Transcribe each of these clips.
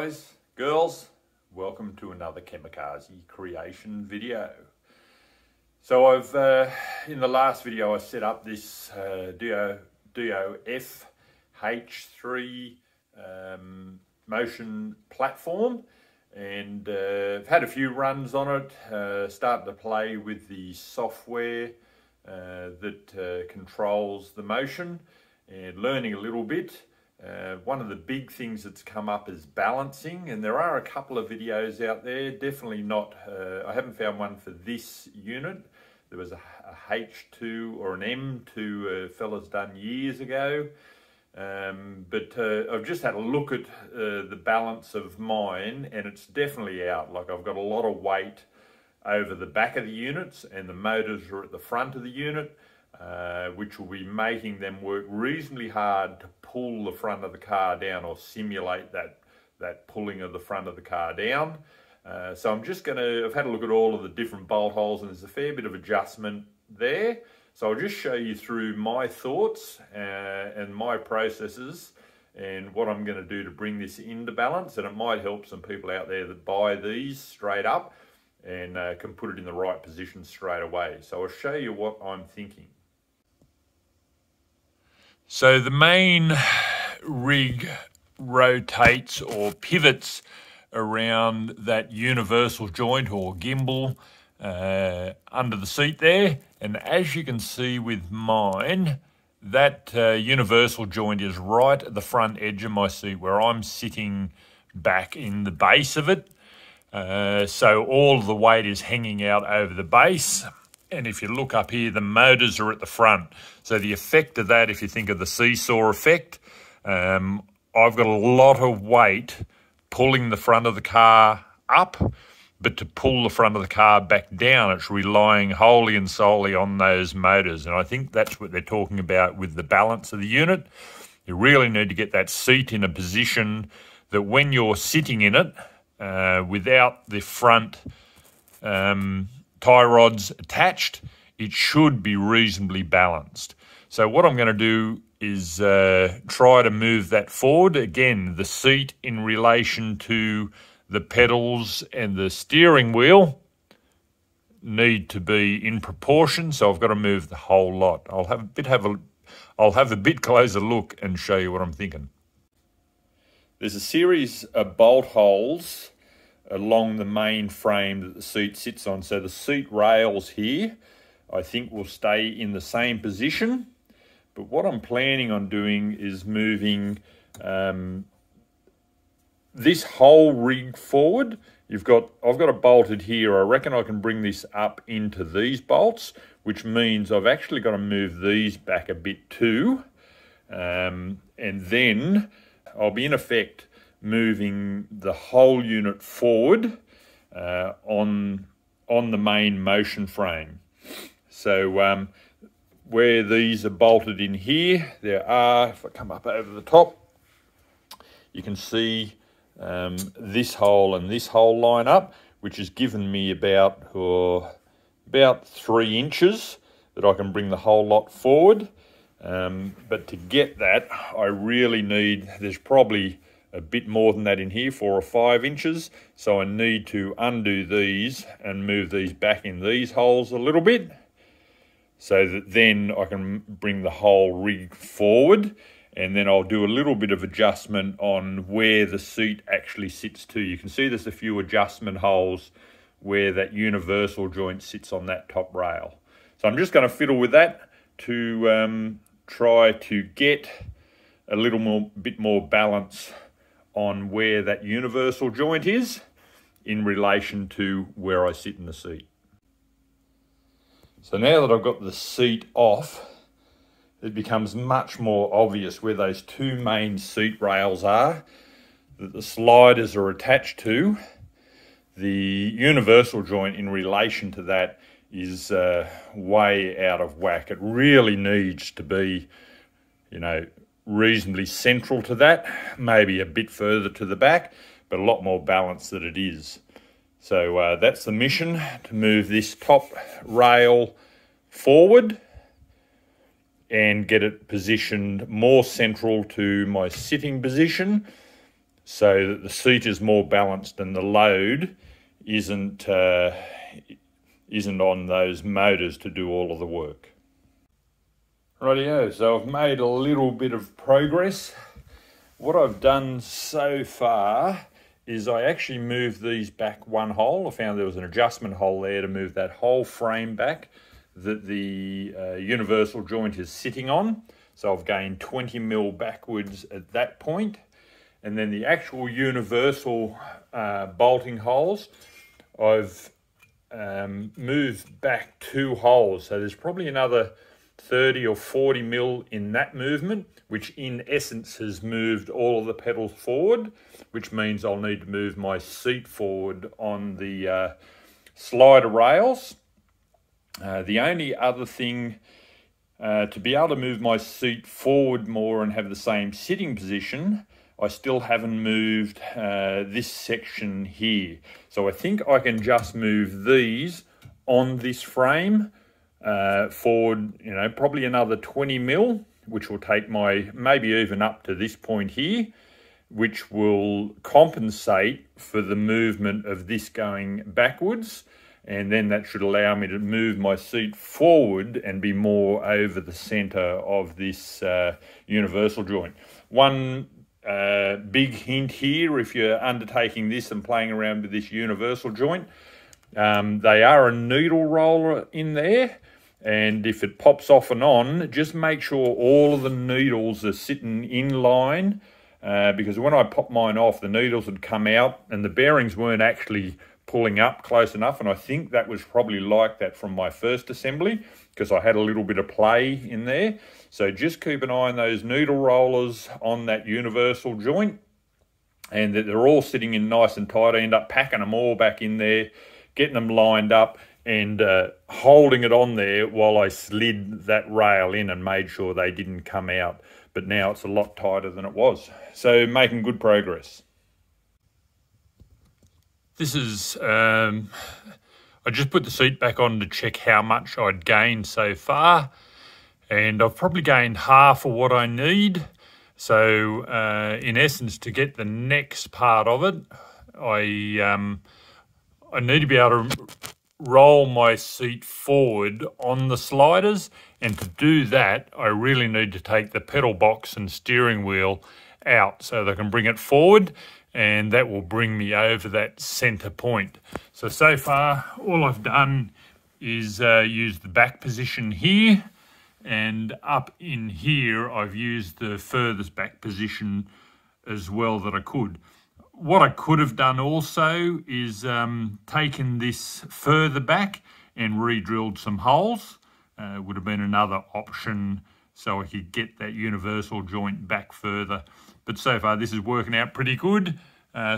guys, girls, welcome to another Kamicarz creation video. So I've in the last video I set up this DOF H3 motion platform, and I've had a few runs on it, starting to play with the software that controls the motion and learning a little bit. One of the big things that's come up is balancing, and there are a couple of videos out there, definitely not, I haven't found one for this unit. There was a H2 or an M2 fellas done years ago, but I've just had a look at the balance of mine, and it's definitely out. Like, I've got a lot of weight over the back of the units and the motors are at the front of the unit, which will be making them work reasonably hard to pull the front of the car down or simulate that pulling of the front of the car down. So I'm just gonna, I've had a look at all of the different bolt holes, and there's a fair bit of adjustment there. So I'll just show you through my thoughts and my processes and what I'm gonna do to bring this into balance. And it might help some people out there that buy these straight up and can put it in the right position straight away. So I'll show you what I'm thinking. So the main rig rotates or pivots around that universal joint or gimbal under the seat there. And as you can see with mine, that universal joint is right at the front edge of my seat where I'm sitting back in the base of it. So all the weight is hanging out over the base. And if you look up here, the motors are at the front. So the effect of that, if you think of the seesaw effect, I've got a lot of weight pulling the front of the car up, but to pull the front of the car back down, it's relying wholly and solely on those motors. And I think that's what they're talking about with the balance of the unit. You really need to get that seat in a position that when you're sitting in it, without the front tie rods attached, it should be reasonably balanced. So what I'm going to do is try to move that forward. Again, the seat in relation to the pedals and the steering wheel need to be in proportion, so I've got to move the whole lot. I'll have a bit closer look and show you what I'm thinking. There's a series of bolt holes along the main frame that the seat sits on. So the seat rails here, I think, will stay in the same position. But what I'm planning on doing is moving this whole rig forward. I've got it bolted here. I reckon I can bring this up into these bolts, which means I've actually got to move these back a bit too. And then I'll be in effect moving the whole unit forward on the main motion frame. So where these are bolted in here, there are, if I come up over the top, you can see this hole and this hole line up, which has given me about 3 inches that I can bring the whole lot forward. But to get that, I really need, there's probably a bit more than that in here, 4 or 5 inches. So I need to undo these and move these back in these holes a little bit so that then I can bring the whole rig forward. And then I'll do a little bit of adjustment on where the seat actually sits too. You can see there's a few adjustment holes where that universal joint sits on that top rail. So I'm just going to fiddle with that to try to get a little more, bit more balance on where that universal joint is in relation to where I sit in the seat. So now that I've got the seat off, it becomes much more obvious where those two main seat rails are that the sliders are attached to. The universal joint in relation to that is way out of whack. It really needs to be, you know, reasonably central to that, maybe a bit further to the back, but a lot more balanced than it is. So that's the mission, to move this top rail forward and get it positioned more central to my sitting position so that the seat is more balanced and the load isn't on those motors to do all of the work. Rightio, so I've made a little bit of progress. What I've done so far is I actually moved these back one hole. I found there was an adjustment hole there to move that whole frame back that the universal joint is sitting on. So I've gained 20 mil backwards at that point. And then the actual universal bolting holes, I've moved back two holes. So there's probably another 30 or 40 mil in that movement, which in essence has moved all of the pedals forward, which means I'll need to move my seat forward on the slider rails. The only other thing to be able to move my seat forward more and have the same sitting position, I still haven't moved this section here. So I think I can just move these on this frame forward, you know, probably another 20 mil, which will take my, maybe even up to this point here, which will compensate for the movement of this going backwards. And then that should allow me to move my seat forward and be more over the center of this universal joint. One big hint here, if you're undertaking this and playing around with this universal joint, they are a needle roller in there, and if it pops off and on, just make sure all of the needles are sitting in line, because when I popped mine off, the needles had come out and the bearings weren't actually pulling up close enough, and I think that was probably like that from my first assembly, because I had a little bit of play in there. So just keep an eye on those needle rollers on that universal joint, and that they're all sitting in nice and tight. I end up packing them all back in there, getting them lined up, and holding it on there while I slid that rail in and made sure they didn't come out. But now it's a lot tighter than it was. So making good progress. This is, I just put the seat back on to check how much I'd gained so far, and I've probably gained half of what I need. So in essence, to get the next part of it, I need to be able to roll my seat forward on the sliders, and to do that, I really need to take the pedal box and steering wheel out so that I can bring it forward. And that will bring me over that center point. So far, all I've done is use the back position here, and up in here, I've used the furthest back position as well that I could. What I could have done also is taken this further back and re-drilled some holes. Would have been another option so I could get that universal joint back further. But so far, this is working out pretty good.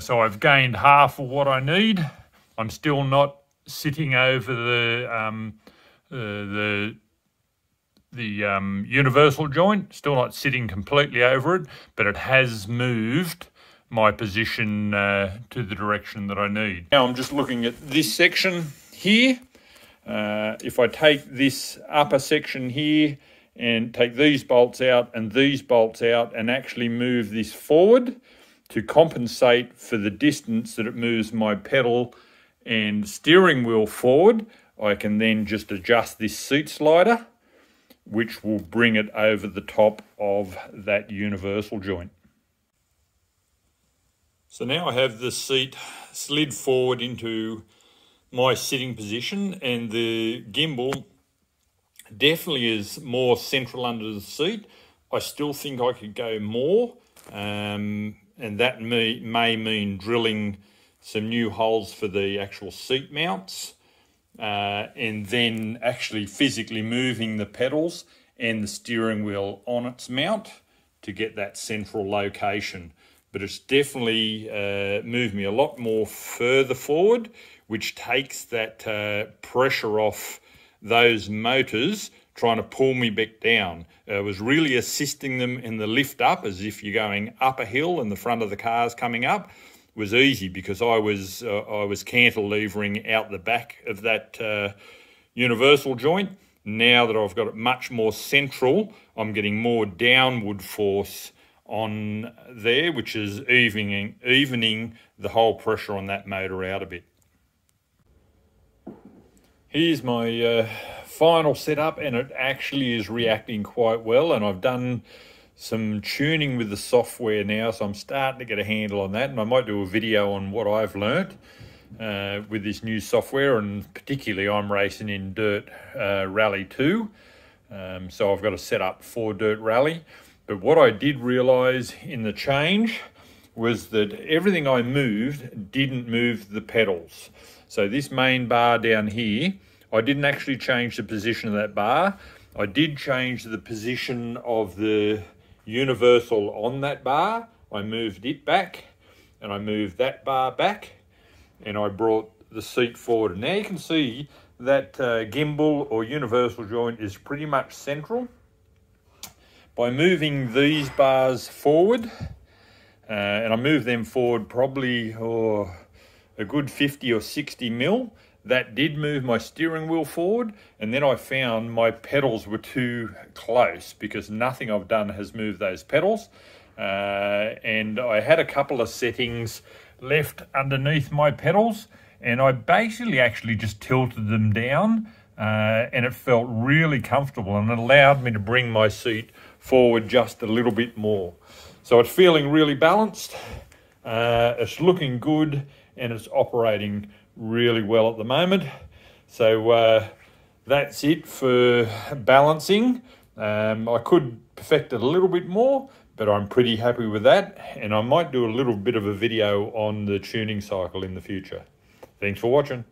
So I've gained half of what I need. I'm still not sitting over the universal joint, still not sitting completely over it, but it has moved my position to the direction that I need. Now I'm just looking at this section here. If I take this upper section here, and take these bolts out and these bolts out and actually move this forward to compensate for the distance that it moves my pedal and steering wheel forward, I can then just adjust this seat slider, which will bring it over the top of that universal joint. So now I have the seat slid forward into my sitting position, and the gimbal definitely is more central under the seat. I still think I could go more, and that may mean drilling some new holes for the actual seat mounts, and then actually physically moving the pedals and the steering wheel on its mount to get that central location. But it's definitely moved me a lot more further forward, which takes that pressure off those motors trying to pull me back down. I was really assisting them in the lift up, as if you're going up a hill and the front of the car's coming up. It was easy because I was cantilevering out the back of that universal joint. Now that I've got it much more central, I'm getting more downward force on there, which is evening the whole pressure on that motor out a bit. Here's my final setup, and it actually is reacting quite well, and I've done some tuning with the software now, so I'm starting to get a handle on that, and I might do a video on what I've learnt with this new software, and particularly I'm racing in Dirt Rally 2, so I've got a setup for Dirt Rally. But what I did realise in the change was that everything I moved didn't move the pedals. So this main bar down here, I didn't actually change the position of that bar. I did change the position of the universal on that bar. I moved it back, and I moved that bar back, and I brought the seat forward. Now you can see that gimbal or universal joint is pretty much central. By moving these bars forward, and I moved them forward probably a good 50 or 60 mil, that did move my steering wheel forward, and then I found my pedals were too close because nothing I've done has moved those pedals. And I had a couple of settings left underneath my pedals, and I basically actually just tilted them down, and it felt really comfortable, and it allowed me to bring my seat forward just a little bit more. So it's feeling really balanced, it's looking good, and it's operating really well at the moment. So that's it for balancing. I could perfect it a little bit more, but I'm pretty happy with that, and I might do a little bit of a video on the tuning cycle in the future. Thanks for watching.